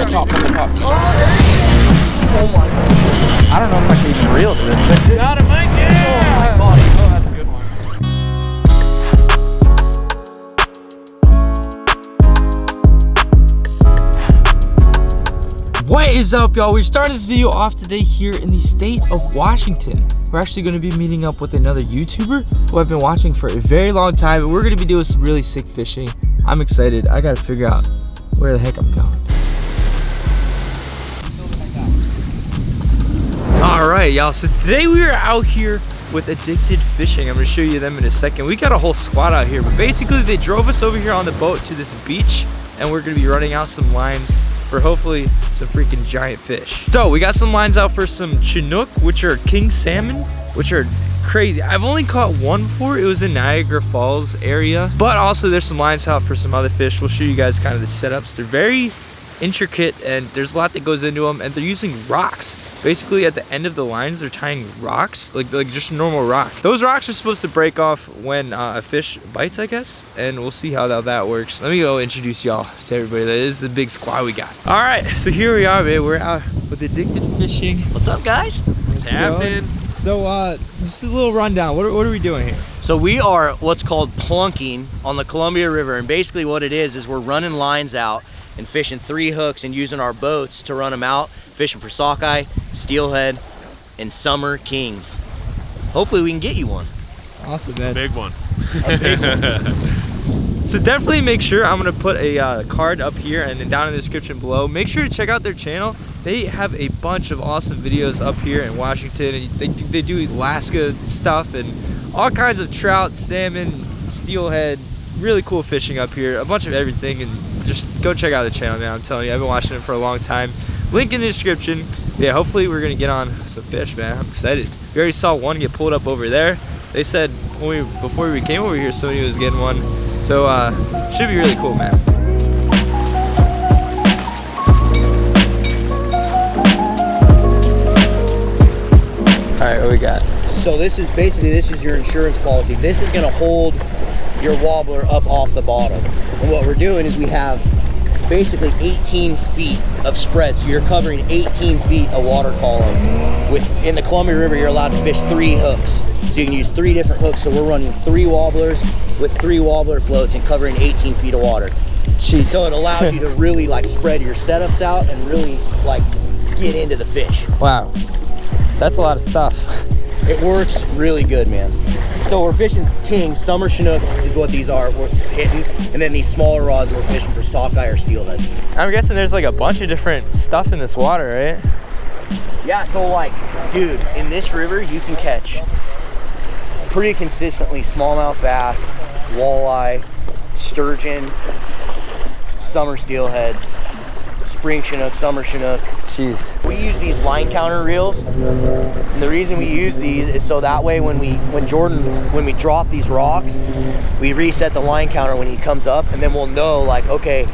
From the top. Oh my God. I don't know if I can even reel to this. You gotta make it! Oh my God. Oh, that's a good one. What is up, y'all? We started this video off today here in the state of Washington. We're actually going to be meeting up with another YouTuber who I've been watching for a very long time, and we're going to be doing some really sick fishing. I'm excited. I got to figure out where the heck I'm going. All right, y'all. So today we are out here with Addicted Fishing. I'm going to show you them in a second. We got a whole squad out here, but basically they drove us over here on the boat to this beach, and we're going to be running out some lines for hopefully some freaking giant fish. So we got some lines out for some Chinook, which are king salmon, which are crazy. I've only caught one before. It was in Niagara Falls area, but also there's some lines out for some other fish. We'll show you guys kind of the setups. They're very intricate and there's a lot that goes into them, and they're using rocks. Basically at the end of the lines, they're tying rocks, like just a normal rock. Those rocks are supposed to break off when a fish bites, I guess, and we'll see how that works. Let me go introduce y'all to everybody. This is the big squad we got. All right, so here we are, man. We're out with Addicted Fishing. What's up, guys? What's happening? So just a little rundown. What are we doing here? So we are what's called plunking on the Columbia River, and basically what it is we're running lines out and fishing three hooks and using our boats to run them out, fishing for sockeye, steelhead, and summer kings. Hopefully we can get you one. Awesome, man. Big one. Big one. So definitely make sure, I'm gonna put a card up here and then down in the description below. Make sure to check out their channel. They have a bunch of awesome videos up here in Washington, and they do Alaska stuff and all kinds of trout, salmon, steelhead, really cool fishing up here, a bunch of everything, and just go check out the channel, man. I'm telling you, I've been watching it for a long time. Link in the description. Yeah, hopefully we're gonna get on some fish, man. I'm excited. We already saw one get pulled up over there. They said when before we came over here, somebody was getting one. So should be really cool, man. All right, what we got? So this is your insurance policy. This is gonna hold your wobbler up off the bottom. And what we're doing is we have basically 18 feet of spread. So you're covering 18 feet of water column. In the Columbia River, you're allowed to fish three hooks. So you can use three different hooks. So we're running three wobblers with three wobbler floats and covering 18 feet of water. Jeez. So it allows you to really like spread your setups out and really like get into the fish. Wow, that's a lot of stuff. It works really good, man. So we're fishing king, summer Chinook is what these are, we're hitting. And then these smaller rods, we're fishing for sockeye or steelhead. I'm guessing there's like a bunch of different stuff in this water, right? Yeah, so like, dude, in this river, you can catch pretty consistently smallmouth bass, walleye, sturgeon, summer steelhead, spring Chinook, summer Chinook. Jeez. We use these line counter reels, and the reason we use these is so that way when we drop these rocks, we reset the line counter when he comes up, and then we'll know like, okay,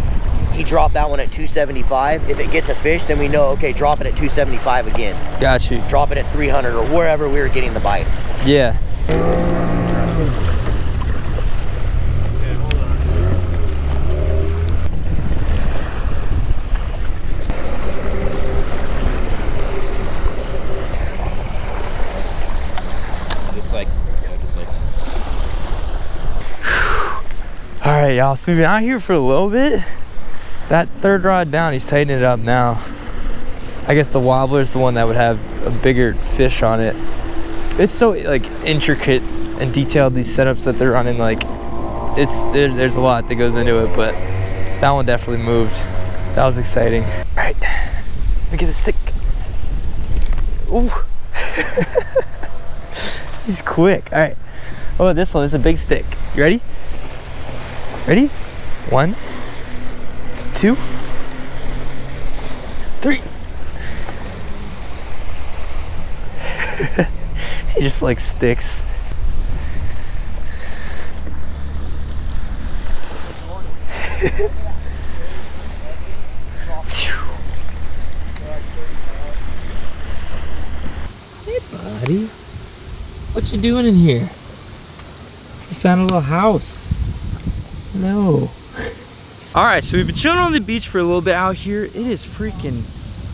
he dropped that one at 275. If it gets a fish, then we know, okay, drop it at 275 again. Got you. Drop it at 300 or wherever we were getting the bite. Yeah. All right, y'all, so we've been out here for a little bit. That third rod down, he's tightening it up now. I guess the wobbler's the one that would have a bigger fish on it. It's so like intricate and detailed, these setups that they're running, like there's a lot that goes into it, but that one definitely moved. That was exciting. All right, let me get the stick. Ooh. He's quick. All right, what about this one? This is a big stick. You ready? Ready? 1, 2, 3. He just like sticks. Hey, buddy. What you doing in here? You found a little house. No. All right, so we've been chilling on the beach for a little bit out here. It is freaking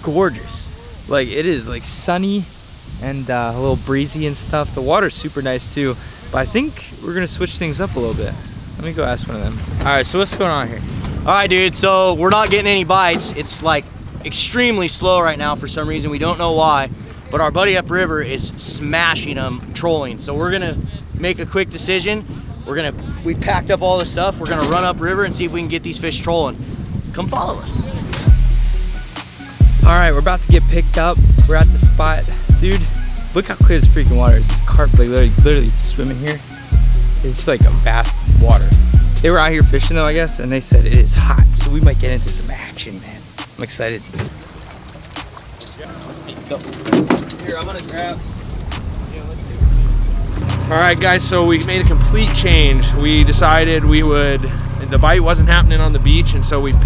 gorgeous. Like, it is like sunny and a little breezy and stuff. The water's super nice too, but I think we're gonna switch things up a little bit. Let me go ask one of them. All right, so what's going on here? All right, dude, so we're not getting any bites. It's like extremely slow right now for some reason. We don't know why, but our buddy upriver is smashing them, trolling. So we're gonna make a quick decision. We packed up all this stuff. We're gonna run upriver and see if we can get these fish trolling. Come follow us. All right, we're about to get picked up. We're at the spot. Dude, look how clear this freaking water is. This carp like literally swimming here. It's like a bath water. They were out here fishing though, I guess, and they said it is hot, so we might get into some action, man. I'm excited. Here, I'm gonna grab. All right, guys, so we made a complete change. We decided the bite wasn't happening on the beach, and so we've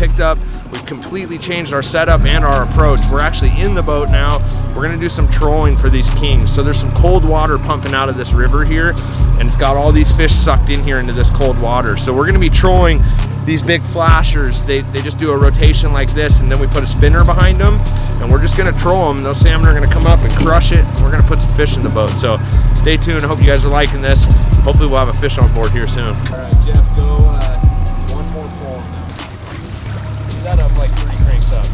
completely changed our setup and our approach. We're actually in the boat now. We're gonna do some trolling for these kings. So there's some cold water pumping out of this river here, and it's got all these fish sucked in here into this cold water. So we're gonna be trolling these big flashers. They just do a rotation like this, and then we put a spinner behind them, and we're just gonna troll them. Those salmon are gonna come up and crush it. And we're gonna put some fish in the boat. So stay tuned. I hope you guys are liking this. Hopefully we'll have a fish on board here soon. All right, Jeff, go. That up like 3 cranks up.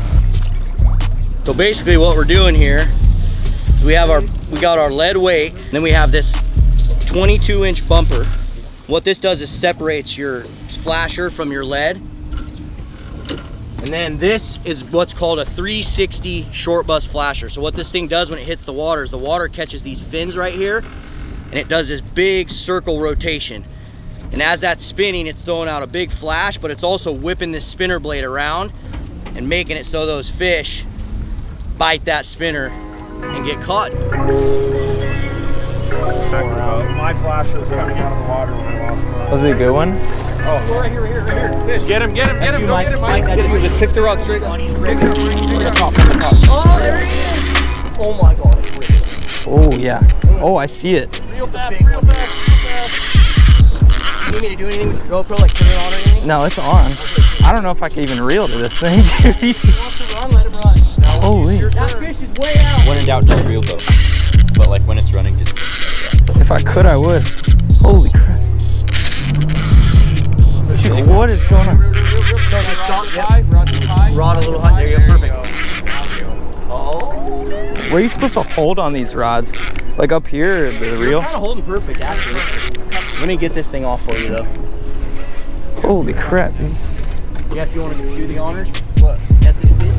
So basically what we're doing here is we got our lead weight, and then we have this 22-inch bumper. What this does is separates your flasher from your lead. And then this is what's called a 360 short bus flasher. So what this thing does when it hits the water is the water catches these fins right here, and it does this big circle rotation. And as that's spinning, it's throwing out a big flash, but it's also whipping this spinner blade around and making it so those fish bite that spinner and get caught. My flasher was coming out of the water when I lost it. Was it a good one? Oh, right here, fish. Get him, go get him, Mike. Just pick the rod straight on. Pick it up. Oh, there he is. Oh my God, it's real. Oh yeah, oh I see it. Real fast. You need me to do anything with the GoPro, like turn it on or anything? No, it's on. I don't know if I can even reel to this thing. If he wants to run, let it run. Holy. That fish is way out. When in doubt, just reel though. But like when it's running, just reel. If I could, I would. Holy crap. Dude, what is going on? Rod a little high. There you go, perfect. Oh. Where are you supposed to hold on these rods? Like up here, the reel? Kind of holding perfect, actually. I'm gonna get this thing off for you though. Holy crap, dude. Yeah, if you want to do the honors. What? At this bit?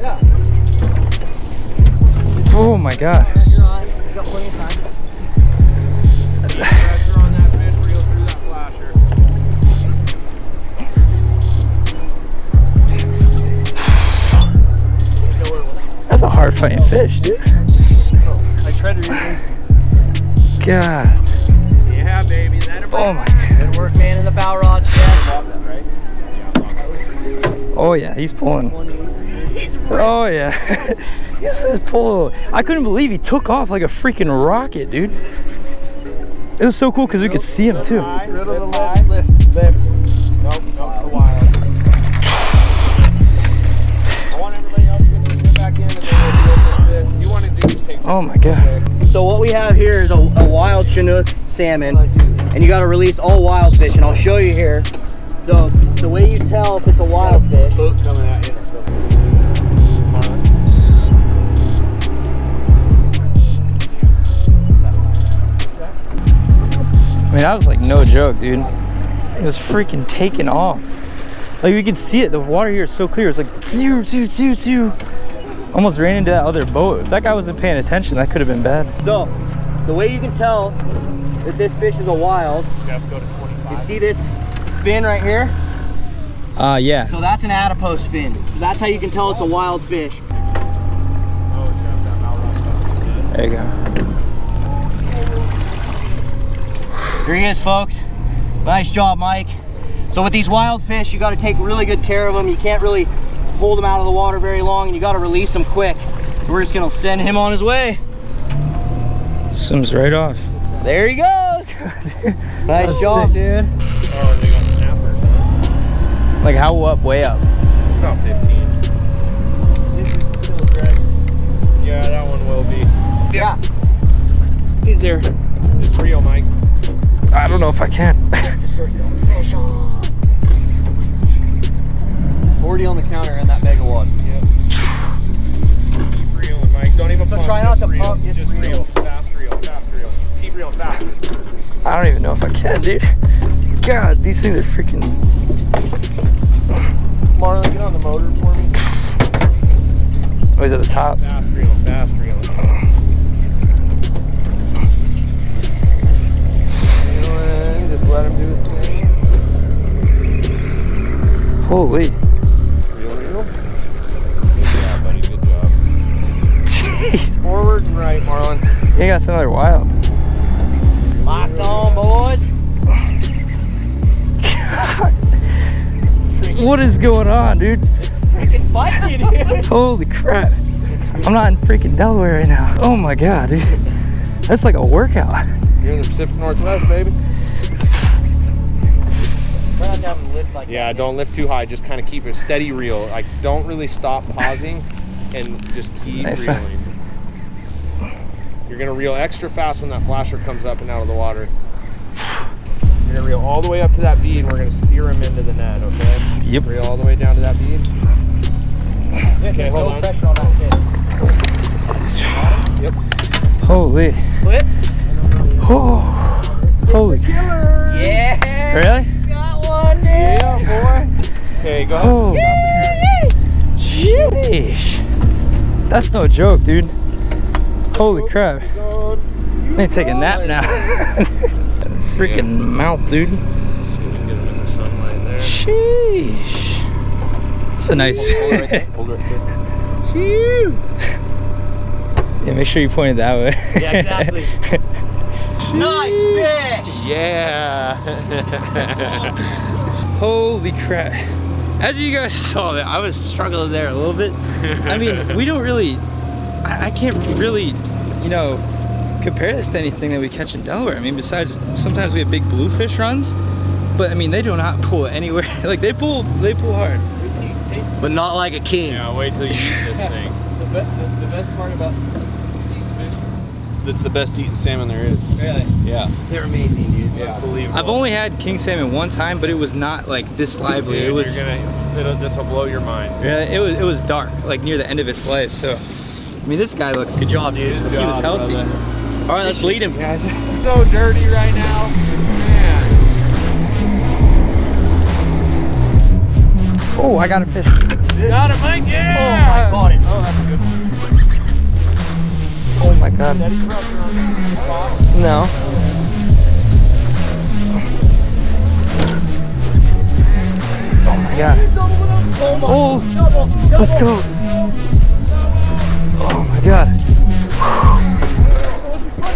Yeah. Oh my God. You're on. You got plenty of time. Pressure on that fish, reel through that flasher. That's a hard fighting fish, dude. I tried to read things. God. Yeah, baby. Oh my God. Good work, man, in the bow rods. Oh yeah, he's pulling. Oh yeah. This is pull. I couldn't believe he took off like a freaking rocket, dude. It was so cool because we could see him too. Oh my God. So what we have here is a wild Chinook salmon, and you gotta release all wild fish, and I'll show you here. So the way you tell if it's a wild fish. I mean, that was like no joke, dude. It was freaking taking off. Like we could see it, the water here is so clear. It's like zoo. Almost ran into that other boat. If that guy wasn't paying attention, that could have been bad. So, the way you can tell that this fish is a wild, you see this fin right here? Yeah. So that's an adipose fin. So that's how you can tell it's a wild fish. There you go. Here he is, folks. Nice job, Mike. So with these wild fish, you gotta take really good care of them. You can't really hold him out of the water very long, and you got to release him quick. So we're just gonna send him on his way. Swims right off. There he goes. Nice job, dude. Like how up, way up? About 15. This is still dragging. Yeah, that one will be. Yeah. He's there. It's real, Mike. I don't know if I can. 40 on the counter and that megawatt. Yep. Keep reeling, Mike. Don't even pump. Try not to pump. Just reel. Fast reel. Fast reel. Keep reeling fast. I don't even know if I can, dude. God, these things are freaking... Marlon, get on the motor for me. Oh, he's at the top. Fast reel, fast reel. And just let him do his thing. Holy. Reel, reel. Good job, buddy, good job. Jeez. Forward and right, Marlon. You got something wild. Locks on, boys. What is going on, dude? It's freaking funny, dude. Holy crap. I'm not in freaking Delaware right now. Oh my God, dude. That's like a workout. You're in the Pacific Northwest, baby. Like yeah, don't lift too high. Just kind of keep a steady reel. Like, don't really stop pausing and just keep reeling. You're going to reel extra fast when that flasher comes up and out of the water. We're gonna reel all the way up to that bead and we're gonna steer him into the net, okay? Yep. Reel all the way down to that bead. Okay, hold on. Pressure on that kid. Yep. Holy. Flip. Oh. Holy. Killer. Yeah. Really? Got one, dude. Yeah, boy. Okay, go. Oh. Sheesh. That's no joke, dude. Holy crap. I'm gonna take a nap now. Freaking mouth, dude. Let's see if we can get him in the sunlight there. Sheesh. It's a nice. Hold it right there. Sheesh. Yeah, make sure you point it that way. Yeah, exactly. Nice fish. Yeah. Holy crap. As you guys saw, I was struggling there a little bit. I mean, we don't really, I can't really, you know, compare this to anything that we catch in Delaware. I mean, besides sometimes we have big bluefish runs, but I mean they do not pull anywhere. Like they pull hard, but not like a king. Yeah, wait till you eat this thing. The best part about these fish, that's the best eating salmon there is. Really? Yeah. They're amazing, dude. Yeah. Unbelievable. I've only had king salmon one time, but it was not like this lively. Dude, it was. This will blow your mind. Yeah, it was dark, like near the end of its life. So, I mean, this guy looks. Good job, dude. Good job, he was healthy. Brother. All right, let's bleed him, guys. So dirty right now. Man. Oh, I got a fish. Got him, Mike. Yeah. Oh, my God. Oh, that's a good one. Oh, my God. No. Oh, my God. Oh, let's go. Oh, my God.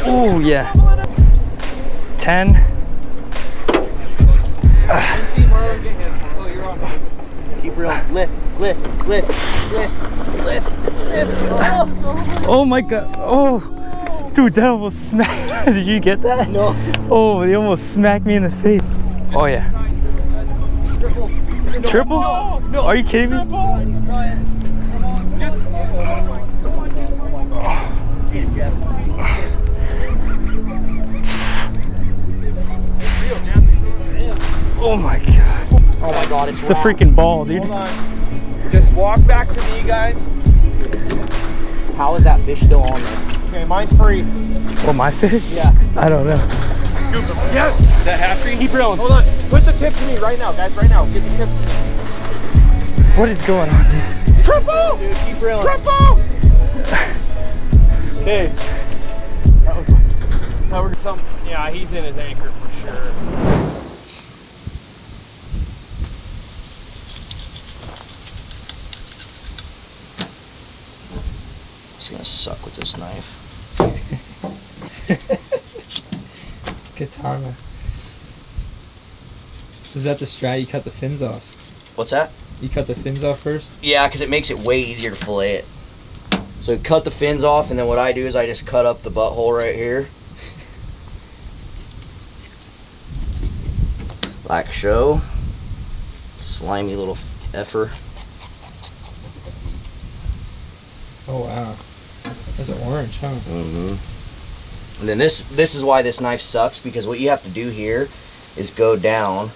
Oh yeah, 10. Keep real, lift, lift, lift, lift, lift, lift. Oh my God, oh, dude, that almost smacked. Did you get that? No. Oh, they almost smacked me in the face. Oh yeah. Triple? No. Are you kidding me? Oh my God. Oh my God, it's the freaking ball, dude. Hold on. Just walk back to me, guys. How is that fish still on there? Okay, mine's free. Well, my fish? Yeah. I don't know. Yes! That half tree? Keep reeling. Hold on. Put the tip to me right now, guys, right now. Get the tip. What is going on, dude? Triple! Dude, keep reeling. Triple! Okay. That was fun. That was something. Yeah, he's in his anchor for sure. It's gonna suck with this knife. Good timing. Is that the strat? You cut the fins off. What's that? You cut the fins off first? Yeah, because it makes it way easier to fillet it. So you cut the fins off, and then what I do is I just cut up the butthole right here. Like so. slimy little effer. Oh wow, that's an orange, huh? Mm-hmm. And then this is why this knife sucks, because what you have to do here is go down,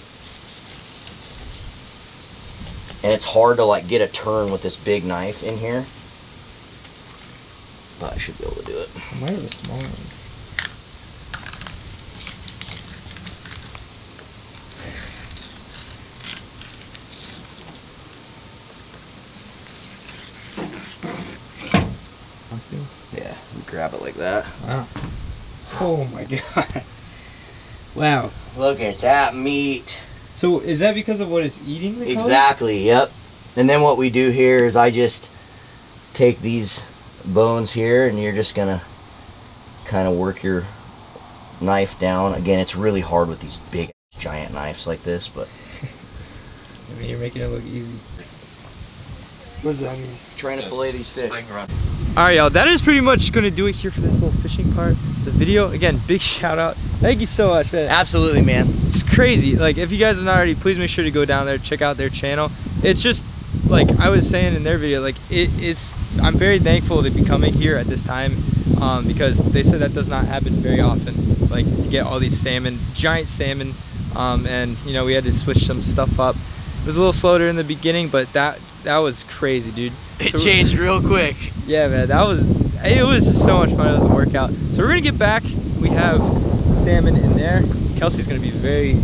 and it's hard to like get a turn with this big knife in here. But I should be able to do it. I might have a small one. Yeah, you grab it like that. Wow. Oh my god. Wow. Look at that meat. So is that because of what it's eating? The exactly, color? Yep. And then what we do here is I just take these bones here, and you're just gonna kind of work your knife down. Again, it's really hard with these big giant knives like this, but I mean, you're making it look easy. What does that mean? Trying to fillet these fish. Alright y'all, that is pretty much going to do it here for this little fishing part of the video. Again, big shout out. Thank you so much, man. Absolutely, man. It's crazy. Like, if you guys have not already, please make sure to go down there, check out their channel. It's just, like I was saying in their video, like I'm very thankful to be coming here at this time, because they said that does not happen very often, like to get all these salmon, giant salmon, and you know, we had to switch some stuff up. It was a little slower in the beginning, but that was crazy, dude. It changed real quick. Yeah, man, it was just so much fun. It was a workout. So we're gonna get back. We have salmon in there. Kelsey's gonna be very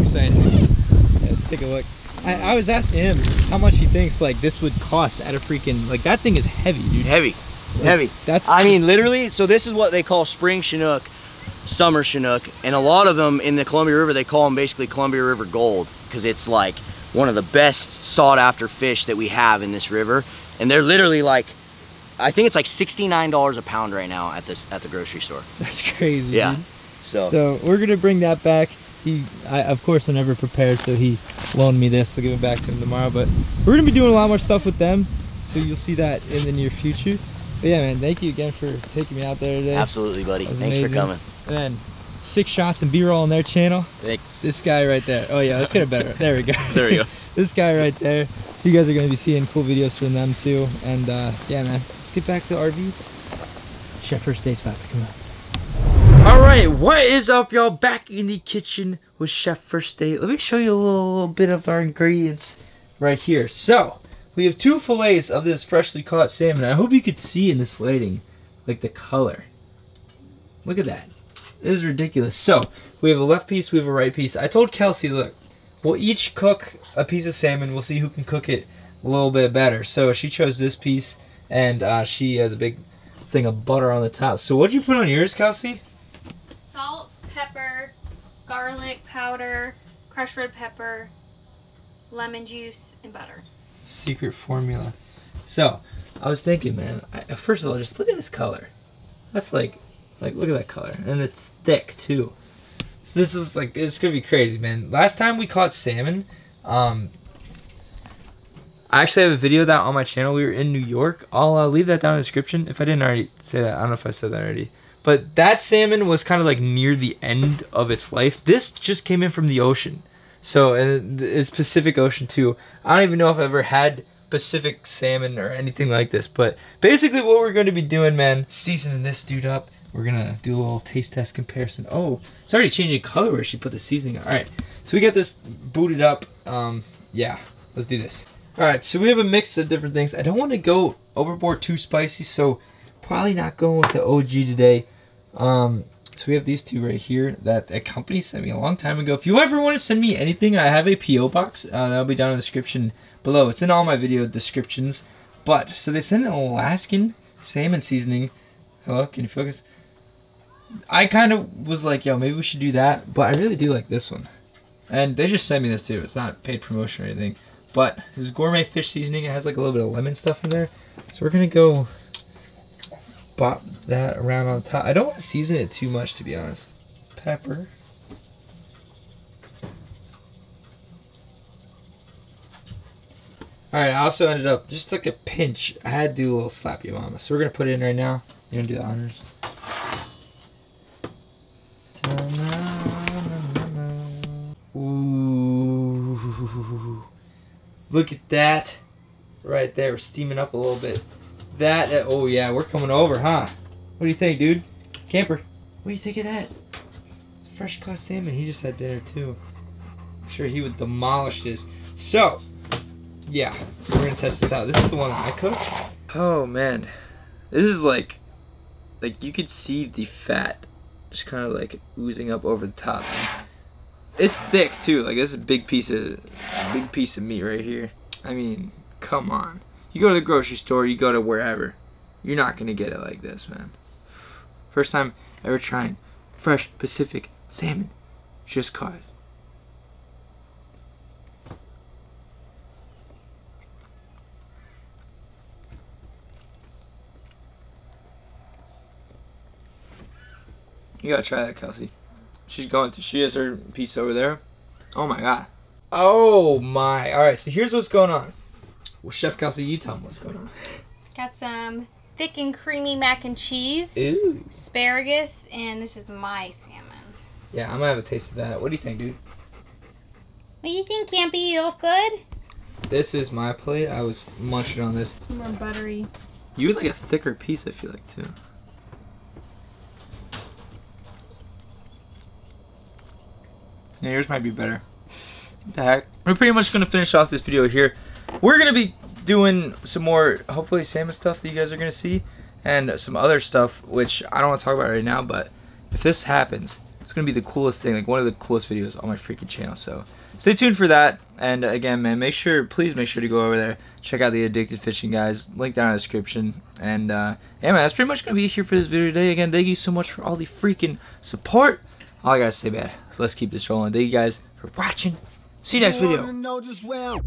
excited. Yeah, let's take a look. I was asking him how much he thinks like this would cost at a freaking, like that thing is heavy, dude. Heavy, like, heavy. That's, I mean, literally. So this is what they call spring Chinook, summer Chinook, and a lot of them in the Columbia River, they call them basically Columbia River gold, because it's like one of the best sought after fish that we have in this river. And they're literally like, I think it's like $69 a pound right now at the grocery store. That's crazy. Yeah. Dude. So we're gonna bring that back. I of course I'm never prepared, so he loaned me this. I'll give it back to him tomorrow, but we're gonna be doing a lot more stuff with them, so you'll see that in the near future. But yeah, man, thank you again for taking me out there today. Absolutely, buddy. Thanks amazing. For coming. And then 6 shots and B-roll on their channel. Thanks. This guy right there. Oh yeah, let's get a better. There we go. There we go. This guy right there. So you guys are gonna be seeing cool videos from them too. And yeah, man, let's get back to the RV. Chef First Day's about to come up. Alright, what is up y'all? Back in the kitchen with Chef First Day. Let me show you a little bit of our ingredients right here. So, we have 2 fillets of this freshly caught salmon. I hope you could see in this lighting, like the color. Look at that. It is ridiculous. So, we have a left piece, we have a right piece. I told Kelsey, look, we'll each cook a piece of salmon. We'll see who can cook it a little bit better. So, she chose this piece, and she has a big thing of butter on the top. So, what'd you put on yours, Kelsey? Salt, pepper, garlic powder, crushed red pepper, lemon juice, and butter. Secret formula. So, I was thinking, man, first of all, just look at this color. That's like, look at that color. And it's thick, too. So this is like, it's gonna be crazy, man. Last time we caught salmon, I actually have a video of that on my channel. We were in New York. I'll leave that down in the description. If I didn't already say that, I don't know if I said that already. But that salmon was kind of like near the end of its life. This just came in from the ocean. So, and it's Pacific Ocean too. I don't even know if I've ever had Pacific salmon or anything like this. But basically what we're going to be doing, man, seasoning this dude up. We're going to do a little taste test comparison. Oh, it's already changing color where she put the seasoning on. All right, so we got this booted up. Yeah, let's do this. All right, so we have a mix of different things. I don't want to go overboard too spicy, so probably not going with the OG today. So we have these 2 right here that a company sent me a long time ago. If you ever want to send me anything, I have a PO box. That'll be down in the description below. It's in all my video descriptions. But so they sent an Alaskan salmon seasoning. Hello, can you focus? I kind of was like, yo, maybe we should do that, but I really do like this one. And they just sent me this too. It's not paid promotion or anything. But this is gourmet fish seasoning. It has like a little bit of lemon stuff in there. So we're gonna go bop that around on top. I don't want to season it too much, to be honest. Pepper. All right, I also ended up, just like a pinch, I had to do a little slap your mama. So we're gonna put it in right now. You're gonna do the honors. Ooh. Look at that right there. We're steaming up a little bit. That, oh yeah, we're coming over, huh? What do you think, dude? Camper, what do you think of that? It's fresh caught salmon. He just had dinner too. I'm sure he would demolish this. So, yeah, we're gonna test this out. This is the one that I cooked. Oh man, this is like you could see the fat just kind of like oozing up over the top. It's thick too. Like this is a big piece of meat right here. I mean, come on. You go to the grocery store, you go to wherever, you're not gonna get it like this, man. First time ever trying fresh Pacific salmon, just caught. You gotta try that, Kelsey. She's going to, she has her piece over there. Oh my God. Oh my, all right, so here's what's going on. Well, Chef Kelsey, you tell them what's going on. Got some thick and creamy mac and cheese, ooh, asparagus, and this is my salmon. Yeah, I'm gonna have a taste of that. What do you think, dude? What do you think, Campy? You look good? This is my plate. I was munching on this. It's more buttery. You would like a thicker piece, I feel like, too. Yeah, yours might be better. What the heck? We're pretty much gonna finish off this video here. We're gonna be doing some more, hopefully, salmon stuff that you guys are gonna see, and some other stuff which I don't want to talk about right now. But if this happens, it's gonna be the coolest thing, like one of the coolest videos on my freaking channel. So stay tuned for that. And again, man, please make sure to go over there, check out the Addicted Fishing guys. Link down in the description. And yeah, man, that's pretty much gonna be it here for this video today. Again, thank you so much for all the freaking support. All I gotta say, man, so let's keep this rolling. Thank you guys for watching. See you next video.